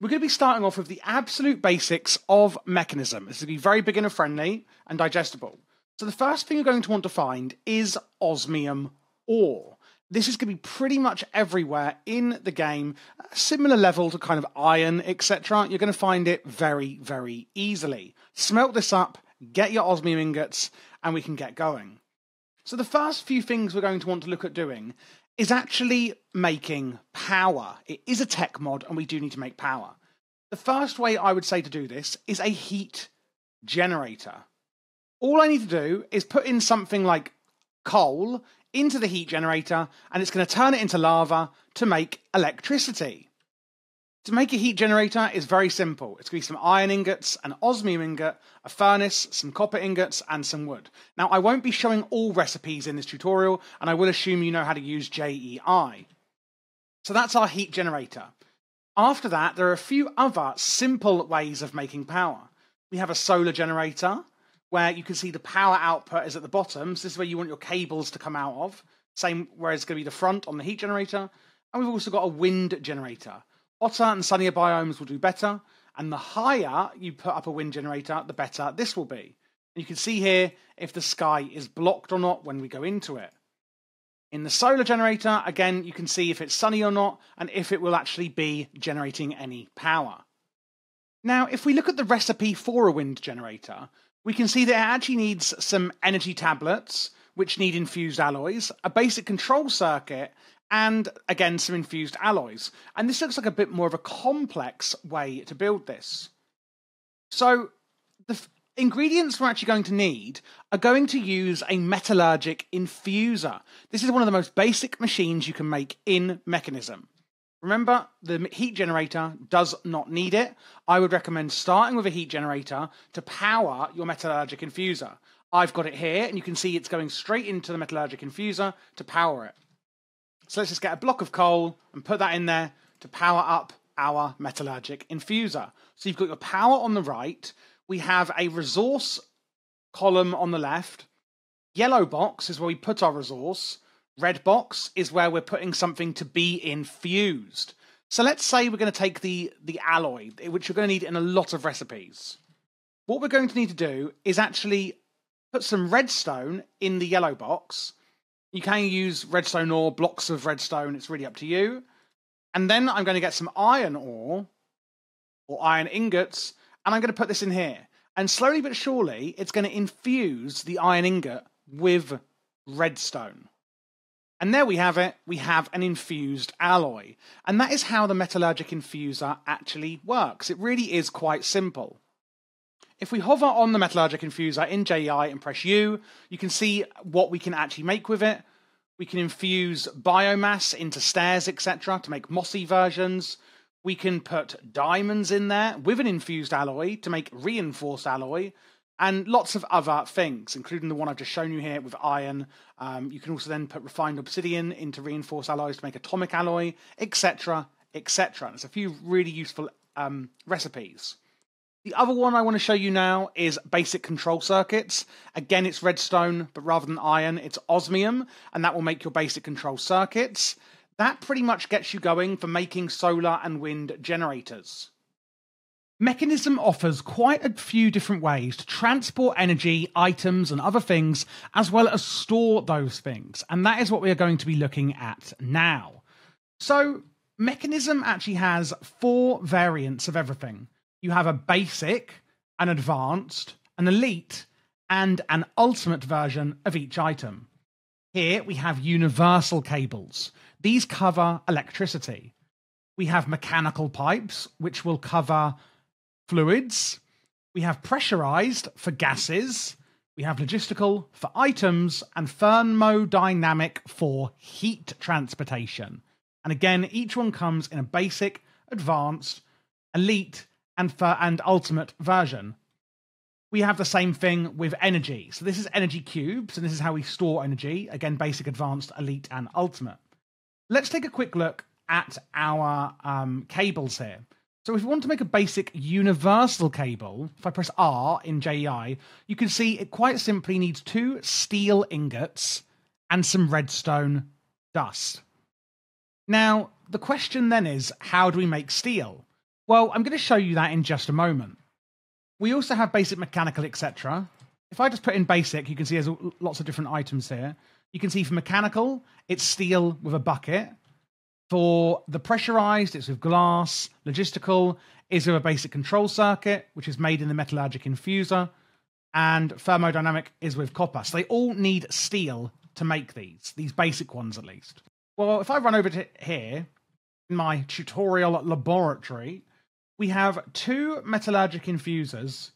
We're going to be starting off with the absolute basics of Mekanism. This is going to be very beginner friendly and digestible. So the first thing you're going to want to find is osmium ore. This is going to be pretty much everywhere in the game, a similar level to kind of iron, etc. You're going to find it very, very easily. Smelt this up, get your osmium ingots, and we can get going. So the first few things we're going to want to look at doing is actually making power. It is a tech mod and we do need to make power. The first way I would say to do this is a heat generator. All I need to do is put in something like coal into the heat generator and it's going to turn it into lava to make electricity. To make a heat generator is very simple. It's going to be some iron ingots, an osmium ingot, a furnace, some copper ingots, and some wood. Now, I won't be showing all recipes in this tutorial, and I will assume you know how to use JEI. So that's our heat generator. After that, there are a few other simple ways of making power. We have a solar generator, where you can see the power output is at the bottom. So this is where you want your cables to come out of. Same where it's going to be the front on the heat generator. And we've also got a wind generator. Hotter and sunnier biomes will do better, and the higher you put up a wind generator, the better this will be. And you can see here if the sky is blocked or not when we go into it. In the solar generator, again, you can see if it's sunny or not, and if it will actually be generating any power. Now, if we look at the recipe for a wind generator, we can see that it actually needs some energy tablets, which need infused alloys, a basic control circuit, and again, some infused alloys. And this looks like a bit more of a complex way to build this. So the ingredients we're actually going to need are going to use a metallurgic infuser. This is one of the most basic machines you can make in Mekanism. Remember, the heat generator does not need it. I would recommend starting with a heat generator to power your metallurgic infuser. I've got it here, and you can see it's going straight into the metallurgic infuser to power it. So let's just get a block of coal and put that in there to power up our metallurgic infuser. So you've got your power on the right. We have a resource column on the left. Yellow box is where we put our resource. Red box is where we're putting something to be infused. So let's say we're going to take the alloy, which you're going to need in a lot of recipes. What we're going to need to do is actually put some redstone in the yellow box. You can use redstone ore, blocks of redstone. It's really up to you. And then I'm going to get some iron ore or iron ingots, and I'm going to put this in here. And slowly but surely, it's going to infuse the iron ingot with redstone. And there we have it. We have an infused alloy. And that is how the metallurgic infuser actually works. It really is quite simple. If we hover on the metallurgic infuser in JEI and press U, you can see what we can actually make with it. We can infuse biomass into stairs, etc. to make mossy versions. We can put diamonds in there with an infused alloy to make reinforced alloy. And lots of other things, including the one I've just shown you here with iron. You can also then put refined obsidian into reinforced alloys to make atomic alloy, etc., etc. There's a few really useful recipes. The other one I want to show you now is basic control circuits. Again, it's redstone, but rather than iron, it's osmium, and that will make your basic control circuits. That pretty much gets you going for making solar and wind generators. Mekanism offers quite a few different ways to transport energy, items, and other things, as well as store those things. And that is what we are going to be looking at now. So, Mekanism actually has four variants of everything. You have a basic, an advanced, an elite, and an ultimate version of each item. Here we have universal cables. These cover electricity. We have mechanical pipes, which will cover fluids. We have pressurized for gases. We have logistical for items and thermodynamic for heat transportation. And again, each one comes in a basic, advanced, elite, and ultimate version. We have the same thing with energy. So this is energy cubes, and this is how we store energy. Again, basic, advanced, elite, and ultimate. Let's take a quick look at our cables here. So if you want to make a basic universal cable, if I press R in JEI, you can see it quite simply needs two steel ingots and some redstone dust. Now, the question then is, how do we make steel? Well, I'm going to show you that in just a moment. We also have basic mechanical, etc. If I just put in basic, you can see there's lots of different items here. You can see for mechanical, it's steel with a bucket. For the pressurized, it's with glass. Logistical is with a basic control circuit, which is made in the metallurgic infuser. And thermodynamic is with copper. So they all need steel to make these basic ones at least. Well, if I run over to here, in my tutorial laboratory, we have two metallurgic infusers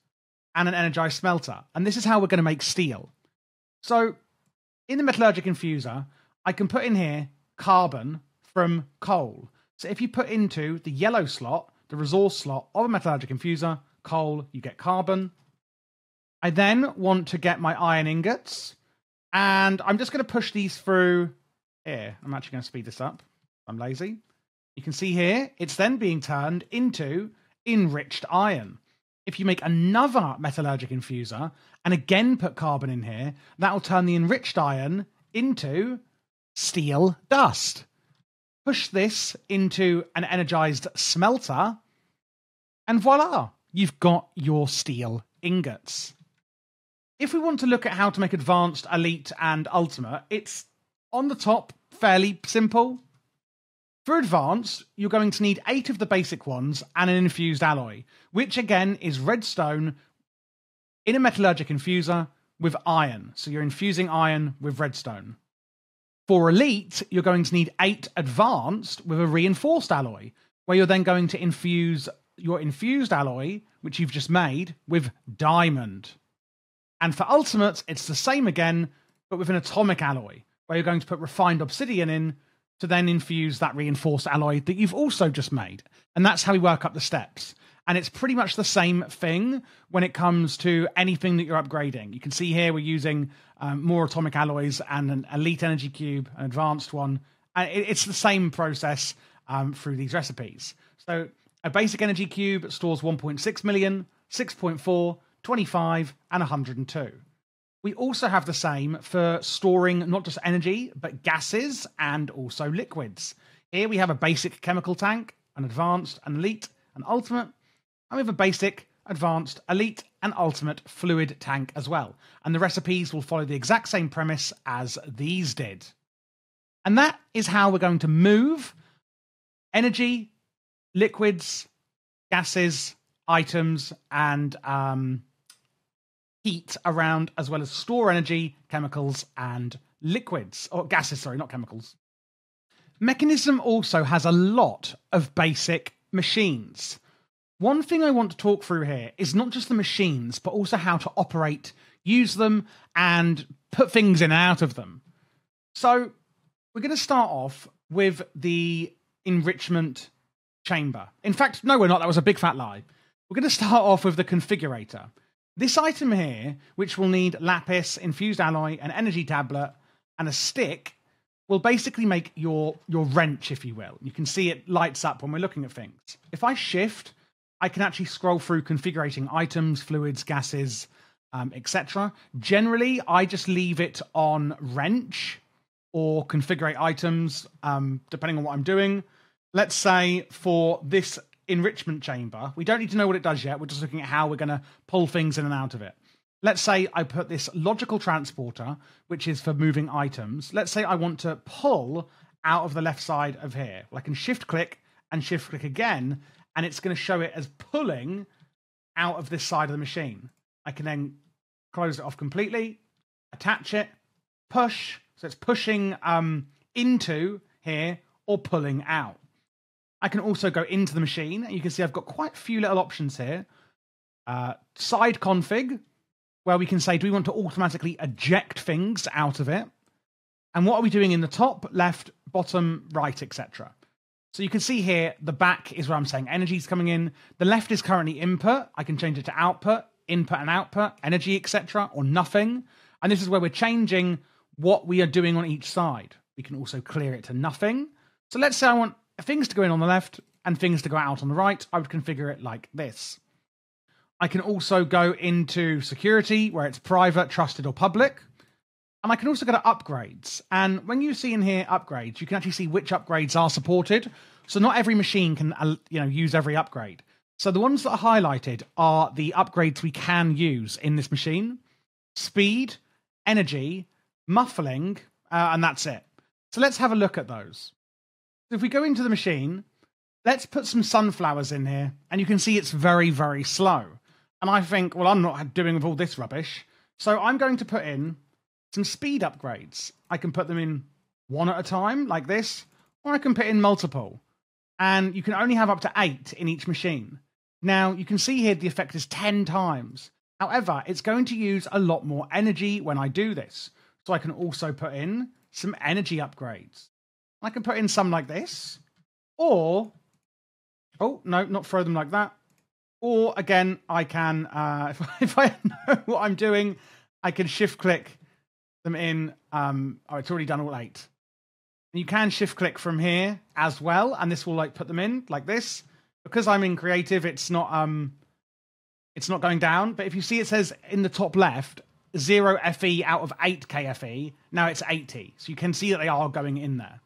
and an energized smelter. And this is how we're going to make steel. So in the metallurgic infuser, I can put in here carbon from coal. So if you put into the yellow slot, the resource slot of a metallurgic infuser, coal, you get carbon. I then want to get my iron ingots, and I'm just going to push these through here. I'm actually going to speed this up. I'm lazy. You can see here, it's then being turned into enriched iron. If you make another metallurgic infuser and again put carbon in here, that will turn the enriched iron into steel dust. Push this into an energized smelter, and voila, you've got your steel ingots. If we want to look at how to make advanced, elite, and ultimate, it's on the top, fairly simple. For advanced, you're going to need 8 of the basic ones and an infused alloy, which again is redstone in a metallurgic infuser with iron. So you're infusing iron with redstone. For elite, you're going to need 8 advanced with a reinforced alloy, where you're then going to infuse your infused alloy, which you've just made, with diamond. And for ultimate, it's the same again, but with an atomic alloy, where you're going to put refined obsidian in to then infuse that reinforced alloy that you've also just made. And that's how we work up the steps. And it's pretty much the same thing when it comes to anything that you're upgrading. You can see here we're using more atomic alloys and an elite energy cube, an advanced one. And it's the same process through these recipes. So a basic energy cube stores 1.6 million, 6.4, 25, and 102. We also have the same for storing not just energy, but gases and also liquids. Here we have a basic chemical tank, an advanced, an elite, an ultimate. And we have a basic, advanced, elite, and ultimate fluid tank as well. And the recipes will follow the exact same premise as these did. And that is how we're going to move energy, liquids, gases, items, and heat around, as well as store energy, chemicals, and liquids, or gases, sorry, not chemicals. Mekanism also has a lot of basic machines. One thing I want to talk through here is not just the machines, but also how to operate, use them, and put things in and out of them. So we're going to start off with the enrichment chamber. In fact, no, we're not. That was a big fat lie. We're going to start off with the configurator. This item here, which will need lapis, infused alloy, an energy tablet, and a stick, will basically make your wrench, if you will. You can see it lights up when we're looking at things. If I shift, I can actually scroll through configurating items, fluids, gases, etc. Generally, I just leave it on wrench or configurate items, depending on what I'm doing. Let's say for this enrichment chamber, we don't need to know what it does yet. We're just looking at how we're going to pull things in and out of it. Let's say I put this logical transporter, which is for moving items. Let's say I want to pull out of the left side of here. Well, I can shift click and shift click again, and it's going to show it as pulling out of this side of the machine. I can then close it off completely, attach it, push. So it's pushing into here or pulling out. I can also go into the machine. You can see I've got quite a few little options here. Side config, where we can say, do we want to automatically eject things out of it? And what are we doing in the top, left, bottom, right, etc.? So you can see here, the back is where I'm saying energy is coming in. The left is currently input. I can change it to output, input and output, energy, etc., or nothing. And this is where we're changing what we are doing on each side. We can also clear it to nothing. So let's say I want things to go in on the left and things to go out on the right. I would configure it like this. I can also go into security, where it's private, trusted, or public. And I can also go to upgrades. And when you see in here upgrades, you can actually see which upgrades are supported. So not every machine can, use every upgrade. So the ones that are highlighted are the upgrades we can use in this machine: speed, energy, muffling, and that's it. So let's have a look at those. If we go into the machine, let's put some sunflowers in here, and you can see it's very, very slow. And I think, well, I'm not doing with all this rubbish. So I'm going to put in some speed upgrades. I can put them in one at a time like this, or I can put in multiple. And you can only have up to 8 in each machine. Now, you can see here the effect is 10 times. However, it's going to use a lot more energy when I do this. So I can also put in some energy upgrades. I can put in some like this, or, oh, no, not throw them like that. Or again, I can, if I know what I'm doing, I can shift click them in. Oh, it's already done all 8. And you can shift click from here as well. And this will like put them in like this. Because I'm in creative, it's not going down. But if you see, it says in the top left, 0 FE out of 8 KFE. Now it's 80. So you can see that they are going in there.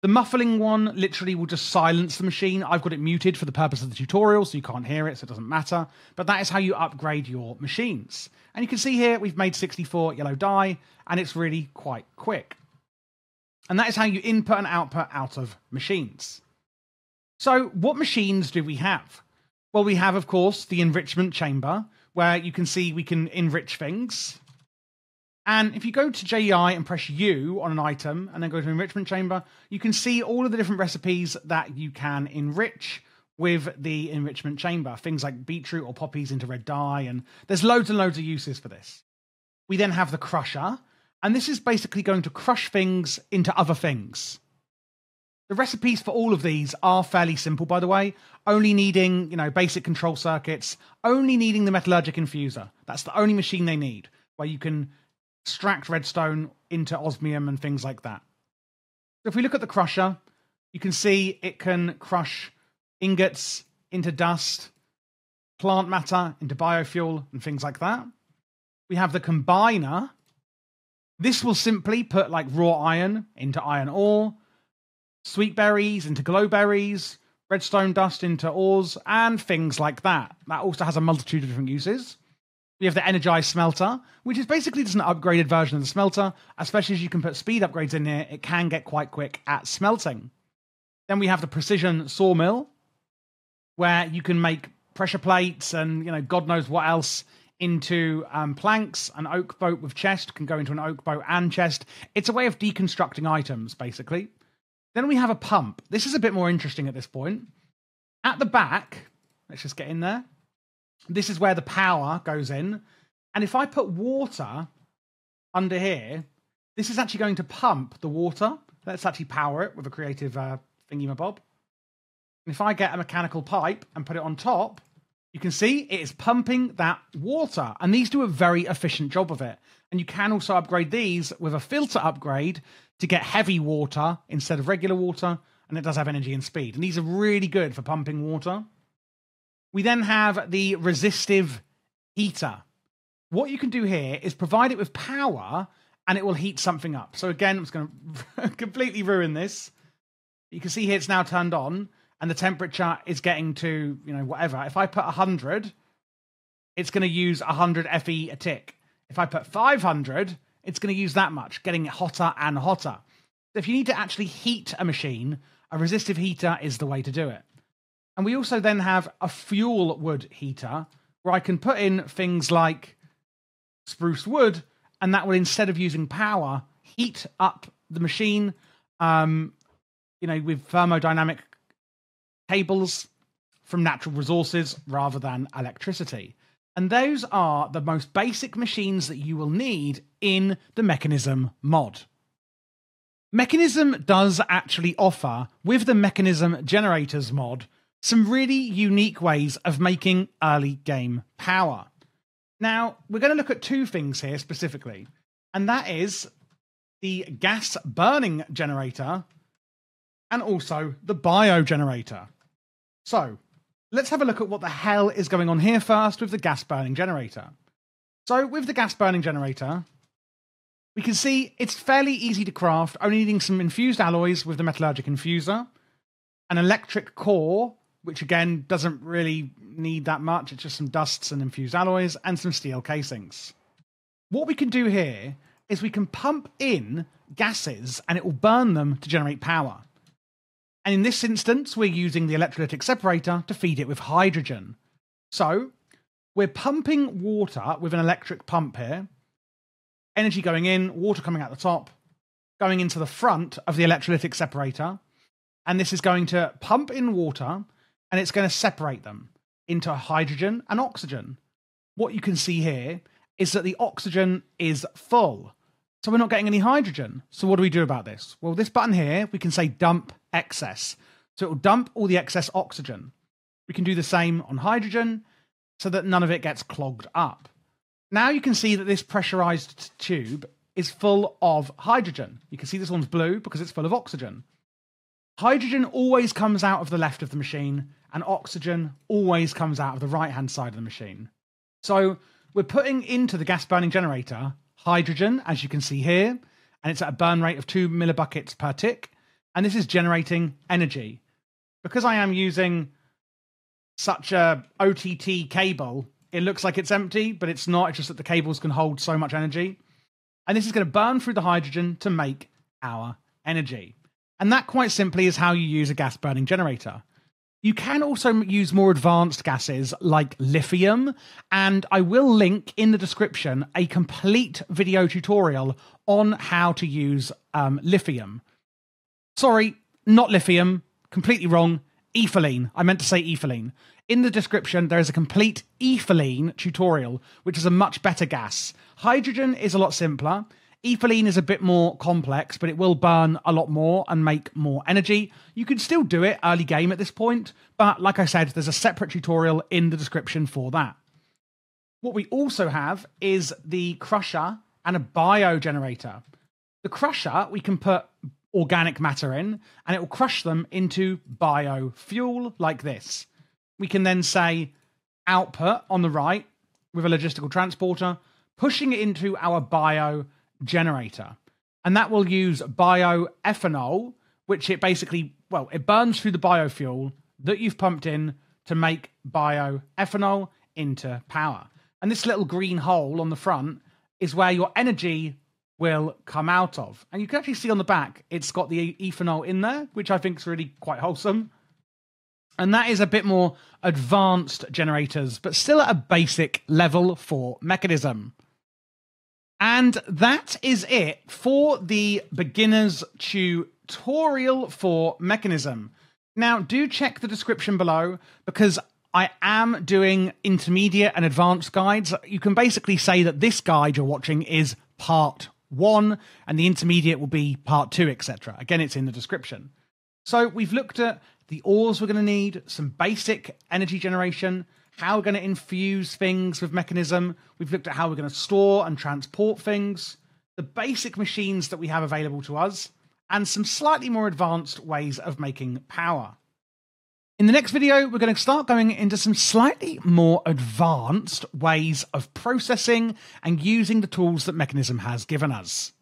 The muffling one literally will just silence the machine. I've got it muted for the purpose of the tutorial, so you can't hear it, so it doesn't matter. But that is how you upgrade your machines. And you can see here we've made 64 yellow dye, and it's really quite quick. And that is how you input and output out of machines. So what machines do we have? Well, we have, of course, the enrichment chamber, where you can see we can enrich things. And if you go to JEI and press U on an item and then go to enrichment chamber, you can see all of the different recipes that you can enrich with the enrichment chamber. Things like beetroot or poppies into red dye. And there's loads and loads of uses for this. We then have the crusher. And this is basically going to crush things into other things. The recipes for all of these are fairly simple, by the way. Only needing, basic control circuits. Only needing the metallurgic infuser. That's the only machine they need, where you can extract redstone into osmium and things like that. So if we look at the crusher, you can see it can crush ingots into dust, plant matter into biofuel, and things like that. We have the combiner. This will simply put like raw iron into iron ore, sweet berries into glowberries, redstone dust into ores, and things like that. That also has a multitude of different uses. We have the energized smelter, which is basically just an upgraded version of the smelter. Especially as you can put speed upgrades in here, it can get quite quick at smelting. Then we have the precision sawmill, where you can make pressure plates and God knows what else into planks. An oak boat with chest can go into an oak boat and chest. It's a way of deconstructing items, basically. Then we have a pump. This is a bit more interesting at this point. At the back, let's just get in there. This is where the power goes in. And if I put water under here, this is actually going to pump the water. Let's actually power it with a creative thingy-ma-bob. And if I get a mechanical pipe and put it on top, you can see it is pumping that water. And these do a very efficient job of it. And you can also upgrade these with a filter upgrade to get heavy water instead of regular water. And it does have energy and speed. And these are really good for pumping water. We then have the resistive heater. What you can do here is provide it with power and it will heat something up. So again, I'm just going to completely ruin this. You can see here it's now turned on and the temperature is getting to, whatever. If I put 100, it's going to use 100 FE a tick. If I put 500, it's going to use that much, getting it hotter and hotter. So if you need to actually heat a machine, a resistive heater is the way to do it. And we also then have a fuel wood heater where I can put in things like spruce wood, and that will, instead of using power, heat up the machine, with thermodynamic cables from natural resources rather than electricity. And those are the most basic machines that you will need in the Mekanism mod. Mekanism does actually offer, with the Mekanism Generators mod, some really unique ways of making early game power. Now, we're going to look at 2 things here specifically, and that is the gas burning generator and also the bio generator. So let's have a look at what the hell is going on here first with the gas burning generator. So with the gas burning generator, we can see it's fairly easy to craft, only needing some infused alloys with the metallurgic infuser. an electric core, which again doesn't really need that much. It's just some dusts and infused alloys and some steel casings. What we can do here is we can pump in gases and it will burn them to generate power. And in this instance, we're using the electrolytic separator to feed it with hydrogen. So we're pumping water with an electric pump here. Energy going in, water coming out the top, going into the front of the electrolytic separator. And this is going to pump in water and it's going to separate them into hydrogen and oxygen. What you can see here is that the oxygen is full. So we're not getting any hydrogen. So what do we do about this? Well, this button here, we can say dump excess. So it will dump all the excess oxygen. We can do the same on hydrogen so that none of it gets clogged up. Now you can see that this pressurized tube is full of hydrogen. You can see this one's blue because it's full of oxygen. Hydrogen always comes out of the left of the machine and oxygen always comes out of the right-hand side of the machine. So we're putting into the gas burning generator hydrogen, as you can see here, and it's at a burn rate of 2 millibuckets per tick. And this is generating energy. Because I am using such a OTT cable, it looks like it's empty, but it's not. It's just that the cables can hold so much energy. And this is going to burn through the hydrogen to make our energy. And that quite simply is how you use a gas burning generator. You can also use more advanced gases like lithium, and I will link in the description a complete video tutorial on how to use lithium. Sorry, not lithium, completely wrong, ethylene. I meant to say ethylene. In the description, there is a complete ethylene tutorial, which is a much better gas. Hydrogen is a lot simpler. Ethylene is a bit more complex, but it will burn a lot more and make more energy. You can still do it early game at this point, but like I said, there's a separate tutorial in the description for that. What we also have is the crusher and a bio generator. The crusher, we can put organic matter in, and it will crush them into biofuel like this. We can then say output on the right with a logistical transporter, pushing it into our bio generator, and that will use bioethanol, which it basically, well, it burns through the biofuel that you've pumped in to make bioethanol into power. And this little green hole on the front is where your energy will come out of, and you can actually see on the back it's got the ethanol in there, which I think is really quite wholesome. And that is a bit more advanced generators, but still at a basic level for Mekanism. And that is it for the beginner's tutorial for Mekanism. Now, do check the description below because I am doing intermediate and advanced guides. You can basically say that this guide you're watching is part 1 and the intermediate will be part 2, etc. Again, it's in the description. So we've looked at the ores we're going to need, some basic energy generation, how we're going to infuse things with Mekanism. We've looked at how we're going to store and transport things, the basic machines that we have available to us, and some slightly more advanced ways of making power. In the next video, we're going to start going into some slightly more advanced ways of processing and using the tools that Mekanism has given us.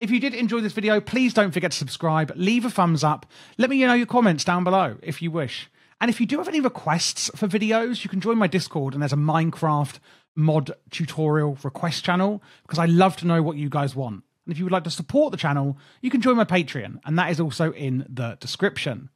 If you did enjoy this video, please don't forget to subscribe, leave a thumbs up, let me know your comments down below if you wish. And if you do have any requests for videos, you can join my Discord and there's a Minecraft mod tutorial request channel because I love to know what you guys want. And if you would like to support the channel, you can join my Patreon and that is also in the description.